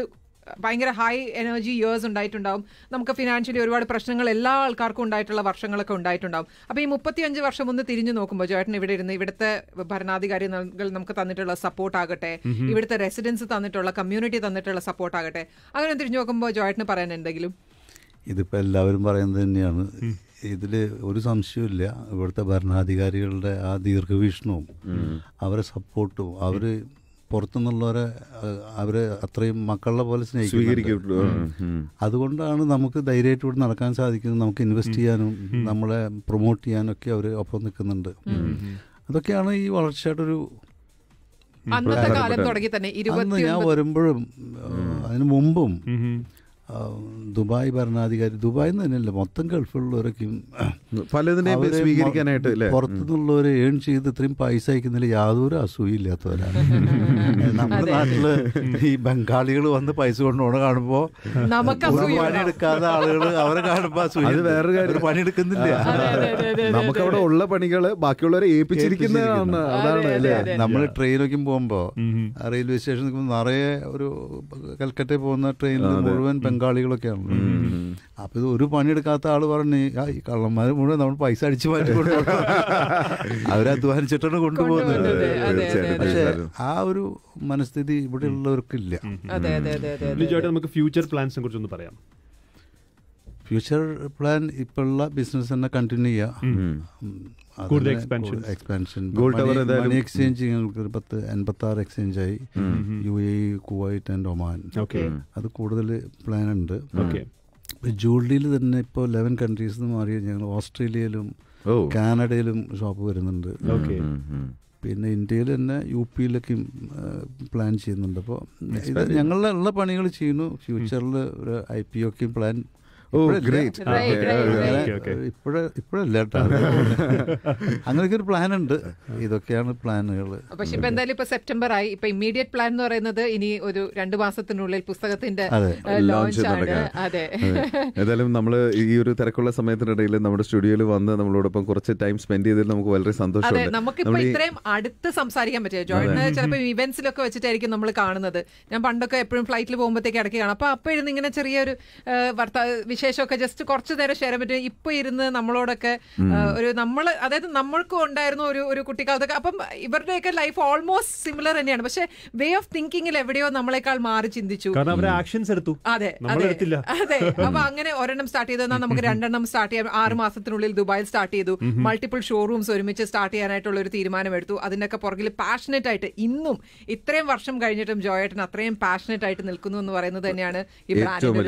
ഭയങ്കര ഹൈ എനർജി ഇയേഴ്സ് ഉണ്ടായിട്ടുണ്ടാവും. നമുക്ക് ഫിനാൻഷ്യലി ഒരുപാട് പ്രശ്നങ്ങൾ എല്ലാ ആൾക്കാർക്കും ഉണ്ടായിട്ടുള്ള വർഷങ്ങളൊക്കെ ഉണ്ടായിട്ടുണ്ടാവും. അപ്പോൾ ഈ മുപ്പത്തിയഞ്ച് വർഷം ഒന്ന് തിരിഞ്ഞു നോക്കുമ്പോൾ ജോയേട്ടൻ ഇവിടെ ഇരുന്ന് ഇവിടുത്തെ ഭരണാധികാരി നമുക്ക് തന്നിട്ടുള്ള സപ്പോർട്ടാകട്ടെ, ഇവിടുത്തെ റെസിഡൻസ് തന്നിട്ടുള്ള, കമ്മ്യൂണിറ്റി തന്നിട്ടുള്ള സപ്പോർട്ടാകട്ടെ, അങ്ങനെ തിരിഞ്ഞു നോക്കുമ്പോൾ ജോയേട്ടന് പറയാൻ എന്തെങ്കിലും? ഇതിപ്പോൾ എല്ലാവരും പറയുന്നത് തന്നെയാണ്. ഇതിൽ ഒരു സംശയമില്ല, ഇവിടുത്തെ ഭരണാധികാരികളുടെ ആ ദീർഘവീക്ഷണവും അവരെ സപ്പോർട്ടും അവർ പുറത്തുനിന്നുള്ളവരെ അവർ അത്രയും മക്കളുടെ പോലെ സ്വീകരിക്കപ്പെട്ടു. അതുകൊണ്ടാണ് നമുക്ക് ധൈര്യമായിട്ട് ഇവിടെ നടക്കാൻ സാധിക്കുന്നത്. നമുക്ക് ഇൻവെസ്റ്റ് ചെയ്യാനും നമ്മളെ പ്രൊമോട്ട് ചെയ്യാനൊക്കെ അവർ ഒപ്പം നിൽക്കുന്നുണ്ട്. അതൊക്കെയാണ് ഈ വളർച്ചയായിട്ടൊരു ഞാൻ വരുമ്പോഴും അതിന് മുമ്പും ദുബായ് ഭരണാധികാരി, ദുബായിൽ നിന്ന് തന്നെയല്ല മൊത്തം ഗൾഫിലുള്ളവരൊക്കെയും പലതിനെയും സ്വീകരിക്കാനായിട്ട് പുറത്തുനിന്നുള്ളവർ ഏൺ ചെയ്ത് ഇത്രയും പൈസ അയക്കുന്നതിൽ യാതൊരു അസൂയില്ലാത്തവരാണ്. നമ്മുടെ നാട്ടില് ഈ ബംഗാളികൾ വന്ന് പൈസ കൊണ്ടുപോകണം കാണുമ്പോൾ പണിയെടുക്കാതെ ആളുകൾ അവരെ കാണുമ്പോൾ അസൂയ. വേറൊരു കാര്യം, പണിയെടുക്കുന്നില്ല. നമുക്കവിടെ ഉള്ള പണികൾ ബാക്കിയുള്ളവരെ ഏൽപ്പിച്ചിരിക്കുന്നതാണ്. അതാണ് നമ്മൾ ട്രെയിനൊക്കെ പോകുമ്പോൾ റെയിൽവേ സ്റ്റേഷൻ നിൽക്കുമ്പോൾ നിറയെ ഒരു കൽക്കട്ടയിൽ പോകുന്ന ട്രെയിനിൽ മുഴുവൻ ബംഗാളികളൊക്കെയാണല്ലോ. അപ്പൊ ഇത് ഒരു പണിയെടുക്കാത്ത ആള് പറഞ്ഞു ഈ കള്ളന്മാർ മുഴുവൻ നമ്മൾ പൈസ അടിച്ചു മാറ്റി കൊണ്ടുപോകും, അവരധ്വാനിച്ചിട്ടാണ് കൊണ്ടുപോകുന്നത്. പക്ഷെ ആ ഒരു മനസ്ഥിതി ഇവിടെ ഉള്ളവർക്കില്ല. നമുക്ക് ഫ്യൂച്ചർ പ്ലാൻസിനെ കുറിച്ചൊന്ന് പറയാം. ഫ്യൂച്ചർ പ്ലാൻ ഇപ്പോഴുള്ള ബിസിനസ് തന്നെ കണ്ടിന്യൂ ചെയ്യാം. എക്സ്പാൻഷൻ മണി എക്സ്ചേഞ്ച് ഞങ്ങൾക്ക് പത്ത് എൺപത്തി ആറ് എക്സ്ചേഞ്ച് ആയി, U A E, Kuwait and Oman. അത് കൂടുതൽ പ്ലാൻ ഉണ്ട്. ജൂളിയിൽ തന്നെ ഇപ്പോൾ ലെവൻ കൺട്രീസ് മാറി ഞങ്ങൾ ഓസ്ട്രേലിയയിലും കാനഡയിലും ഷോപ്പ് വരുന്നുണ്ട്. പിന്നെ ഇന്ത്യയിൽ തന്നെ യു പിയിലൊക്കെ പ്ലാൻ ചെയ്യുന്നുണ്ട്. അപ്പോൾ ഇത് ഞങ്ങളുടെ ഉള്ള പണികൾ ചെയ്യുന്നു. ഫ്യൂച്ചറിൽ ഒരു ഐ പി ഒക്കെ പ്ലാൻ ഇപ്പോഴല്ല, അങ്ങനെയൊക്കെ ഒരു പ്ലാൻ ഉണ്ട്. ഇതൊക്കെയാണ് പ്ലാനുകൾ. പക്ഷെ ഇപ്പൊ എന്തായാലും ഇപ്പൊ സെപ്റ്റംബർ ആയി. ഇപ്പൊ ഇമ്മീഡിയറ്റ് പ്ലാൻ എന്ന് പറയുന്നത് ഇനി ഒരു രണ്ടു മാസത്തിനുള്ളിൽ പുസ്തകത്തിന്റെ ലോഞ്ച് നടക്കാം. അതെ, ഏതായാലും നമ്മള് ഈ ഒരു തിരക്കുള്ള സമയത്തിനിടയിൽ നമ്മുടെ സ്റ്റുഡിയോയിൽ വന്ന് നമ്മളോടൊപ്പം കുറച്ച് ടൈം സ്പെൻഡ് ചെയ്തതിൽ നമുക്ക് വളരെ സന്തോഷം. നമുക്കിപ്പോ ഇത്രയും അടുത്ത് സംസാരിക്കാൻ പറ്റില്ല. ജോയിന് ചിലപ്പോൾ ഇവന്റ്സിലൊക്കെ വെച്ചിട്ടായിരിക്കും നമ്മൾ കാണുന്നത്. ഞാൻ പണ്ടൊക്കെ എപ്പോഴും ഫ്ലൈറ്റിൽ പോകുമ്പോഴത്തേക്ക് ഇടയ്ക്ക് കാണാം. അപ്പൊ അപ്പൊ ഇരുന്ന് ഇങ്ങനെ ചെറിയൊരു വർത്ത വിശേഷമൊക്കെ ജസ്റ്റ് കുറച്ചു നേരം ഷെയർ ചെയ്യാൻ പറ്റും. ഇപ്പൊ ഇരുന്ന് നമ്മളോടൊക്കെ ഒരു നമ്മള് അതായത് നമ്മൾക്കും ഉണ്ടായിരുന്നു ഒരു ഒരു കുട്ടിക്കാലത്തൊക്കെ. അപ്പം ഇവരുടെയൊക്കെ ലൈഫ് ഓൾമോസ്റ്റ് സിമിലർ തന്നെയാണ്. പക്ഷെ വേ ഓഫ് തിങ്കിങ്ങിൽ എവിടെയോ നമ്മളെക്കാൾ മാറി ചിന്തിച്ചു. അതെ അതെ അപ്പൊ അങ്ങനെ ഒരെണ്ണം സ്റ്റാർട്ട് ചെയ്തെന്നാൽ നമുക്ക് രണ്ടെണ്ണം സ്റ്റാർട്ട് ചെയ്യാൻ ആറ് മാസത്തിനുള്ളിൽ ദുബായിൽ സ്റ്റാർട്ട് ചെയ്തു. മൾട്ടിപ്പിൾ ഷോറൂംസ് ഒരുമിച്ച് സ്റ്റാർട്ട് ചെയ്യാനായിട്ടുള്ള ഒരു തീരുമാനം എടുത്തു. അതിനൊക്കെ പുറകിൽ പാഷനറ്റ് ആയിട്ട് ഇന്നും ഇത്രയും വർഷം കഴിഞ്ഞിട്ടും ജോയേട്ടൻ അത്രയും പാഷനറ്റ് ആയിട്ട് നിൽക്കുന്നു എന്ന് പറയുന്നത് തന്നെയാണ് ഈ ബ്രാൻഡ്.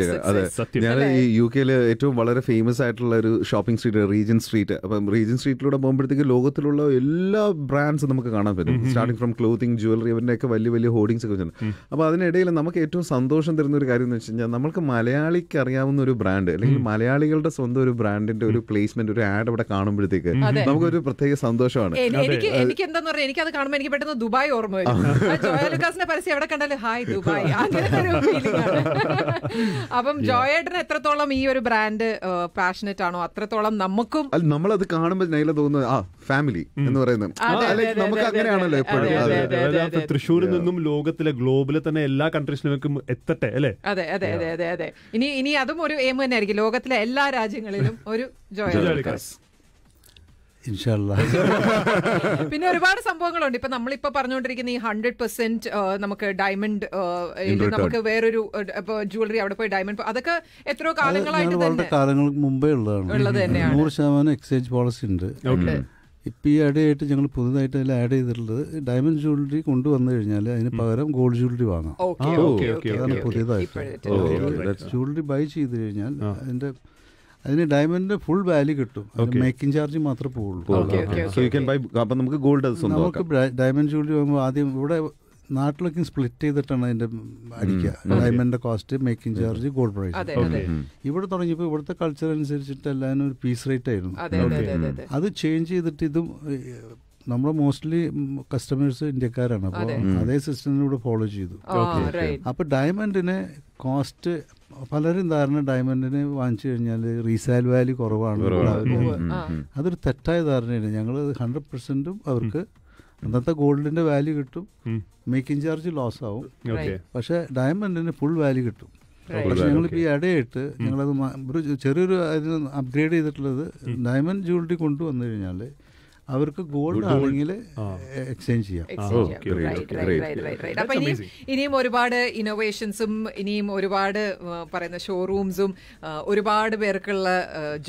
ഈ യു കെയിൽ ഏറ്റവും വളരെ ഫേമസ് ആയിട്ടുള്ള ഒരു ഷോപ്പിംഗ് സ്ട്രീറ്റ് റീജൻ സ്ട്രീറ്റ്. അപ്പം റീജൻ സ്ട്രീറ്റിലൂടെ പോകുമ്പോഴത്തേക്ക് ലോകത്തിലുള്ള എല്ലാ ബ്രാൻഡ്സും നമുക്ക് കാണാൻ പറ്റും. സ്റ്റാർട്ടിംഗ് ഫ്രം ക്ലോത്തിങ്, ജ്വല്ലറി, അവരുടെ ഒക്കെ വലിയ വലിയ ഹോർഡിങ്സ് ഒക്കെ വെച്ചിട്ടുണ്ട്. അപ്പോൾ അതിനിടയിൽ നമുക്ക് ഏറ്റവും സന്തോഷം തരുന്ന ഒരു കാര്യം എന്ന് വെച്ച് കഴിഞ്ഞാൽ നമ്മൾക്ക് മലയാളിക്ക് അറിയാവുന്ന ഒരു ബ്രാൻഡ് അല്ലെങ്കിൽ മലയാളികളുടെ സ്വന്തം ഒരു ബ്രാൻഡിന്റെ ഒരു പ്ലേസ്മെന്റ്, ഒരു ആഡ് അവിടെ കാണുമ്പോഴത്തേക്ക് നമുക്കൊരു പ്രത്യേക സന്തോഷമാണ്. എനിക്ക് എനിക്ക് എന്താന്ന് പറഞ്ഞാൽ എനിക്കത് കാണുമ്പോൾ എനിക്ക് പെട്ടെന്ന് ദുബായ് ഓർമ്മ വരും. അപ്പം ജോയേട്ടൻ എത്രത്തോളം ഈ ഒരു ബ്രാൻഡ് പാഷനറ്റ് ആണോ അത്രത്തോളം നമുക്കും നമ്മളത് കാണുമ്പോൾ നൈല തോന്നുന്നത് ആ ഫാമിലി എന്ന് പറയുന്നത് നമുക്ക് അങ്ങനെയാണല്ലോ എപ്പോഴും. അതായത് തൃശ്ശൂരിൽ നിന്നും ലോകത്തിലെ ഗ്ലോബിലെ തന്നെ എല്ലാ കൺട്രീസിലേക്കും എത്തട്ടെ അല്ലേ? അതെ അതെ അതെ അതെ അതെ ഇനി ഇനി അതും ഒരു എയിം തന്നെ ആയിരിക്കും, ലോകത്തിലെ എല്ലാ രാജ്യങ്ങളിലും ഒരു ജോയലുക്കാസ്. പിന്നെ ഒരുപാട് സംഭവങ്ങളുണ്ട്. ഇപ്പൊ നമ്മളിപ്പോ പറഞ്ഞുകൊണ്ടിരിക്കുന്ന ഈ ഹൺഡ്രഡ് പെർസെന്റ് നമുക്ക് ഡയമണ്ട്, നമുക്ക് വേറൊരു ജ്വല്ലറി അവിടെ പോയി ഡയമണ്ട്, അതൊക്കെ എത്രയോ കാലങ്ങളായിട്ട് തന്നെ കാലങ്ങൾക്ക് മുമ്പേ ഉള്ളത് തന്നെയാണ്. നൂറ് ശതമാനം എക്സ്ചേഞ്ച് പോളിസി ഉണ്ട്. ഇപ്പം ഈ ഇടയായിട്ട് ഞങ്ങൾ പുതുതായിട്ട് അതിൽ ആഡ് ചെയ്തിട്ടുള്ളത് ഡയമണ്ട് ജ്വല്ലറി കൊണ്ടുവന്നു കഴിഞ്ഞാൽ അതിന് പകരം ഗോൾഡ് ജ്വല്ലറി വാങ്ങാം. അതാണ് പുതിയതായിട്ട് ജ്വല്ലറി ബൈ ചെയ്ത് കഴിഞ്ഞാൽ അതിന്റെ അതിന് ഡയമണ്ടിന്റെ ഫുൾ വാല്യൂ കിട്ടും. മേക്കിംഗ് ചാർജ് മാത്രമേ പോകുള്ളൂ. ഡയമണ്ട് ജ്വല്ലറി വാങ്ങുമ്പോൾ ആദ്യം ഇവിടെ നാട്ടിലൊക്കെ സ്പ്ലിറ്റ് ചെയ്തിട്ടാണ് അതിന്റെ അടിക്കുക. ഡയമണ്ടിന്റെ cost, making charge, gold price. ഇവിടെ തുടങ്ങിയപ്പോൾ ഇവിടുത്തെ കൾച്ചർ അനുസരിച്ചിട്ട് എല്ലാവരും ഒരു പീസ് റേറ്റ് ആയിരുന്നു. അത് ചേഞ്ച് ചെയ്തിട്ട് ഇതും നമ്മുടെ മോസ്റ്റ്ലി കസ്റ്റമേഴ്സ് ഇന്ത്യക്കാരാണ്. അപ്പോൾ അതേ സിസ്റ്റത്തിലൂടെ ഫോളോ ചെയ്തു. അപ്പോൾ ഡയമണ്ടിനെ കോസ്റ്റ് പലരും ധാരണ ഡയമണ്ടിനെ വാങ്ങിച്ചു കഴിഞ്ഞാൽ റീസെയിൽ വാല്യൂ കുറവാണ്. അതൊരു തെറ്റായ ധാരണയാണ്. ഞങ്ങൾ ഹൺഡ്രഡ് പെർസെന്റും അവർക്ക് അന്നത്തെ ഗോൾഡിന്റെ വാല്യൂ കിട്ടും. മേക്കിംഗ് ചാർജ് ലോസ് ആവും, പക്ഷെ ഡയമണ്ടിന് ഫുൾ വാല്യൂ കിട്ടും. പക്ഷെ ഞങ്ങളിപ്പോൾ ഈ ഇടയായിട്ട് ഞങ്ങളത് ഒരു ചെറിയൊരു അപ്ഗ്രേഡ് ചെയ്തിട്ടുള്ളത്, ഡയമണ്ട് ജ്വല്ലറി കൊണ്ടുവന്നു കഴിഞ്ഞാൽ അവർക്ക് ഗോൾഡ് ആണെങ്കിൽ എക്സ്ചേഞ്ച് ചെയ്യാം. അപ്പം ഇനിയും ഇനിയും ഒരുപാട് ഇന്നോവേഷൻസും ഇനിയും ഒരുപാട് പറയുന്ന ഷോറൂംസും ഒരുപാട് പേർക്കുള്ള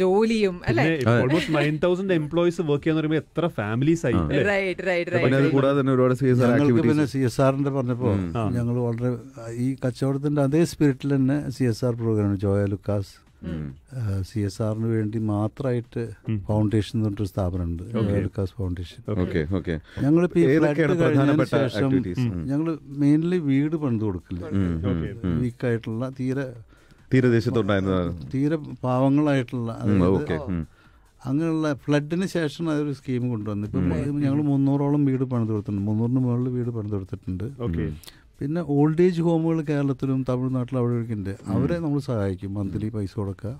ജോലിയും അല്ലേ? Almost nine thousand employees work ചെയ്യാന്ന് പറയുമ്പോൾ എത്ര ഫാമിലീസ് ആയി. റൈറ്റ് റൈറ്റ് റൈറ്റ് പിന്നെ സി എസ് ആറിന്റെ പറഞ്ഞപ്പോൾ ഞങ്ങൾ വളരെ ഈ കച്ചവടത്തിന്റെ അതേ സ്പിരിറ്റിൽ തന്നെ C S R program Joy Alukkas C S ആറിന് വേണ്ടി മാത്രമായിട്ട് ഫൗണ്ടേഷൻ എന്ന് പറഞ്ഞൊരു സ്ഥാപനമുണ്ട്, ജോയലുക്കാസ് ഫൗണ്ടേഷൻ. ഞങ്ങളിപ്പോ ഈ ഫ്ലാറ്റ് കഴിഞ്ഞതിന് ശേഷം ഞങ്ങൾ മെയിൻലി വീട് പണിത് കൊടുക്കില്ല, വീക്കായിട്ടുള്ള തീരെ തീരദേശത്തുണ്ടായിരുന്ന തീരെ പാവങ്ങളായിട്ടുള്ള അങ്ങനെയുള്ള ഫ്ലഡിന് ശേഷം അതൊരു സ്കീം കൊണ്ടുവന്നു. ഇപ്പം ഞങ്ങൾ മുന്നൂറോളം വീട് പണിത് കൊടുത്തിട്ടുണ്ട്, മുന്നൂറിന് മുകളിൽ വീട് പണിത് കൊടുത്തിട്ടുണ്ട്. പിന്നെ ഓൾഡ് ഏജ് ഹോമുകൾ കേരളത്തിലും തമിഴ്നാട്ടിലും അവിടെ ഒഴുക്കിൻ്റെ അവരെ നമ്മൾ സഹായിക്കും, മന്ത്ലി പൈസ കൊടുക്കുക.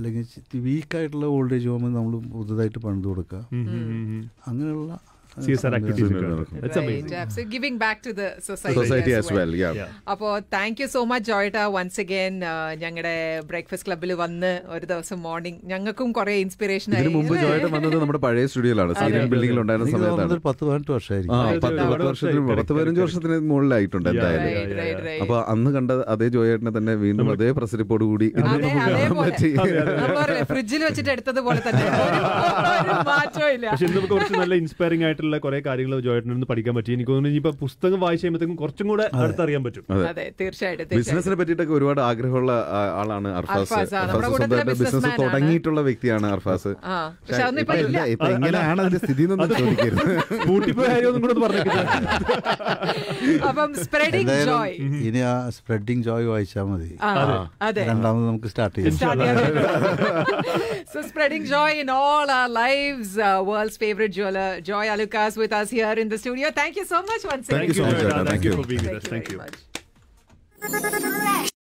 അല്ലെങ്കിൽ വീക്കായിട്ടുള്ള ഓൾഡ് ഏജ് ഹോമിൽ നമ്മൾ പുതുതായിട്ട് പണിത് കൊടുക്കുക. അങ്ങനെയുള്ള giving back to the society, society as well. well. Yeah. അപ്പോൾ താങ്ക് യു സോ മച്ച് ജോയിട്ട വൺസ് അഗൈൻ ഞങ്ങളുടെ ബ്രേക്ക്ഫാസ്റ്റ് ക്ലബ്ബിൽ വന്ന് ഒരു ദിവസം മോർണിംഗ് ഞങ്ങൾക്കും കുറെ ഇൻസ്പിറേഷൻ ആയി. ഇതിനു മുമ്പ് ജോയിട്ട വന്നത് നമ്മുടെ പഴയ സ്റ്റുഡിയോയിലാണ്, സീനിയർ ബിൽഡിംഗിൽ ഉണ്ടായിരുന്ന സമയത്താണ്. പത്ത് പതിനെട്ട് വർഷമായിരിക്കും. ആ പത്ത് വർഷത്തിന് പത്ത് പതിനഞ്ച് വർഷത്തിന് മുകളിലായിട്ടുണ്ട് എന്തായാലും. അപ്പോൾ അന്ന് കണ്ട അതേ ജോയിട്ടനെ തന്നെ വീണ്ടും അതേ പ്രസ് റിപ്പോർട്ട് കൂടി ഫ്രിഡ്ജിൽ വെച്ചിട്ട് എടുത്തതുപോലെ തന്നെ നല്ല ഇൻസ്പയറിംഗ് ആയിട്ട് കുറെ കാര്യങ്ങൾ ജോയിട്ടിന് പഠിക്കാൻ പറ്റി. എനിക്ക് തോന്നുന്നു ഇനിയിപ്പോ പുസ്തകം വായിച്ചു കഴിയുമ്പോഴത്തേക്കും കുറച്ചും കൂടെ അടുത്തറിയാൻ പറ്റും. ബിസിനസിനെ പറ്റിയിട്ടൊക്കെ ഒരുപാട് ആഗ്രഹമുള്ള ആളാണ് അർഫാസ്. ബിസിനസ് തുടങ്ങിയിട്ടുള്ള വ്യക്തിയാണ് അർഫാസ്. എങ്ങനെയാണ് അതിന്റെ സ്ഥിതി എന്നൊന്നും ചോദിക്കരുത്. ഇനി ആ സ്പ്രെഡിംഗ് ജോയ് വായിച്ചാൽ മതി, രണ്ടാമത് നമുക്ക് സ്റ്റാർട്ട് ചെയ്യാം. Alukkas with us here in the studio. Thank you so much once again. Thank you so much. Thank you for being with us. Thank you.